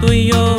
tú y yo.